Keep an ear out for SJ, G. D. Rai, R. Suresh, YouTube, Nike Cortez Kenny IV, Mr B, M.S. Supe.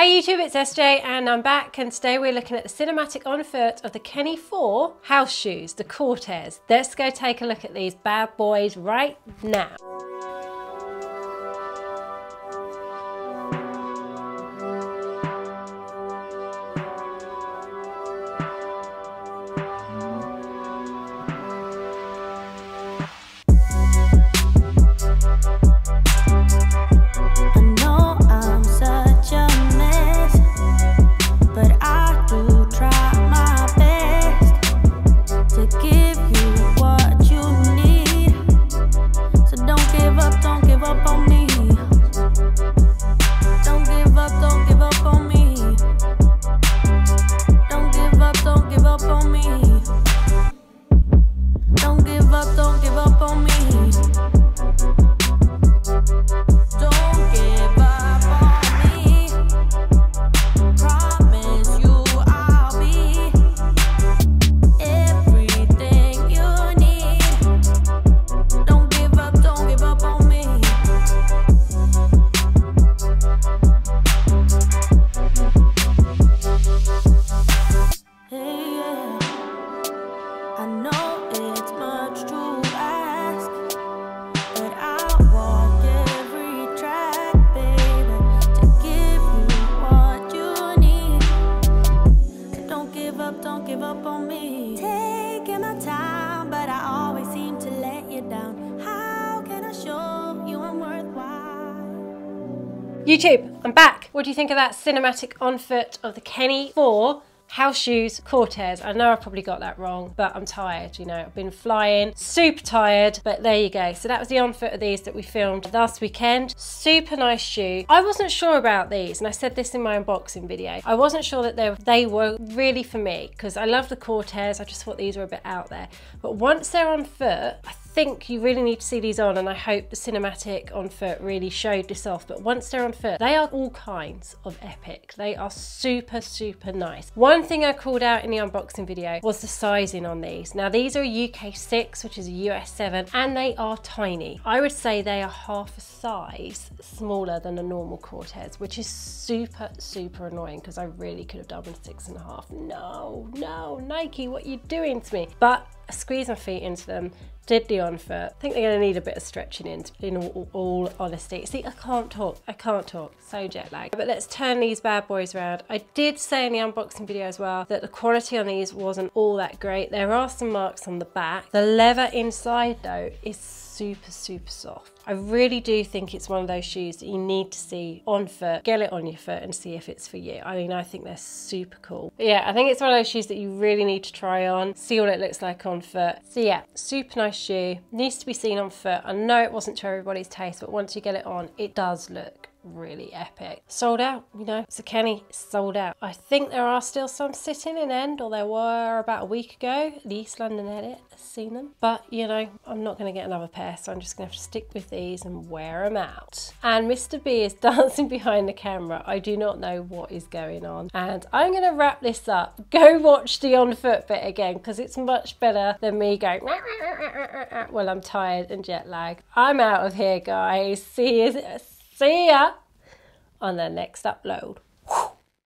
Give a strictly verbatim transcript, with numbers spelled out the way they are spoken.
Hey YouTube, it's S J and I'm back, and today we're looking at the cinematic on foot of the Kenny four house shoes, the Cortez. Let's go take a look at these bad boys right now. YouTube, I'm back. What do you think of that cinematic on foot of the Kenny four house shoes Cortez? I know I probably got that wrong, but I'm tired, you know, I've been flying, super tired, but there you go. So that was the on foot of these that we filmed last weekend. Super nice shoe. I wasn't sure about these, and I said this in my unboxing video. I wasn't sure that they, they were really for me, because I love the Cortez, I just thought these were a bit out there. But once they're on foot, I I think you really need to see these on, and I hope the cinematic on foot really showed this off. But once they're on foot, they are all kinds of epic. They are super, super nice. One thing I called out in the unboxing video was the sizing on these. Now these are a U K six, which is a U S seven, and they are tiny. I would say they are half a size smaller than a normal Cortez, which is super, super annoying, because I really could have done with six and a half. No, no, Nike, what are you doing to me? But I squeezed my feet into them, did the on foot. I think they're gonna need a bit of stretching in, in all, all honesty. See, I can't talk, I can't talk, so jet lagged. But let's turn these bad boys around. I did say in the unboxing video as well that the quality on these wasn't all that great. There are some marks on the back. The leather inside though is super, super soft. I really do think it's one of those shoes that you need to see on foot, get it on your foot and see if it's for you. I mean, I think they're super cool. But yeah, I think it's one of those shoes that you really need to try on, see what it looks like on foot. So yeah, super nice shoe, needs to be seen on foot. I know it wasn't to everybody's taste, but once you get it on, it does look really epic. Sold out, you know, it's a Kenny, sold out. I think there are still some sitting in End, or there were about a week ago. The East London edit has seen them, but you know, I'm not going to get another pair, so I'm just going to have to stick with these and wear them out. And Mister B is dancing behind the camera. I do not know what is going on, and I'm going to wrap this up. Go watch the on foot bit again, because it's much better than me going well, I'm tired and jet lag. I'm out of here, guys. See you. See ya on the next upload.